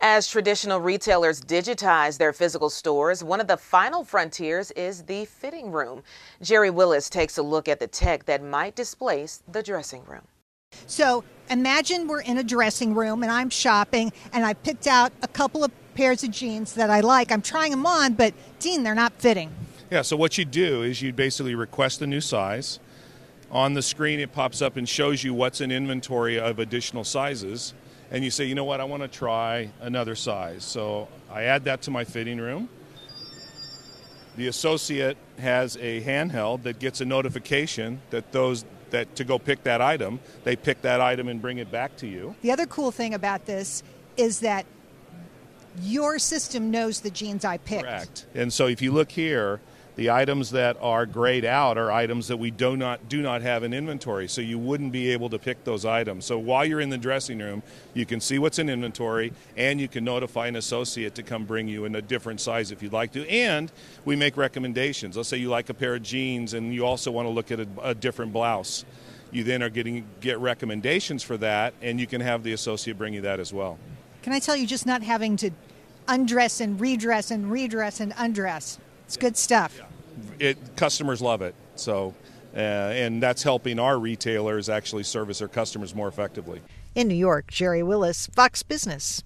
As traditional retailers digitize their physical stores, one of the final frontiers is the fitting room. Jerry Willis takes a look at the tech that might displace the dressing room. So imagine we're in a dressing room and I'm shopping and I picked out a couple of pairs of jeans that I like. I'm trying them on, but Dean, they're not fitting. Yeah, so what you do is you basically request a new size. On the screen it pops up and shows you what's in inventory of additional sizes. And you say, you know what, I want to try another size. So I add that to my fitting room. The associate has a handheld that gets a notification that those that to go pick that item, they pick that item and bring it back to you. The other cool thing about this is that your system knows the jeans I picked. Correct. And so if you look here, the items that are grayed out are items that we do not have in inventory, so you wouldn't be able to pick those items. So while you're in the dressing room, you can see what's in inventory, and you can notify an associate to come bring you in a different size if you'd like to. And we make recommendations. Let's say you like a pair of jeans and you also want to look at a different blouse. You then are get recommendations for that, and you can have the associate bring you that as well. Can I tell you, just not having to undress and redress and redress and undress. It's good stuff. Yeah. Customers love it, so and that's helping our retailers actually service their customers more effectively. In New York, Jerry Willis, Fox Business.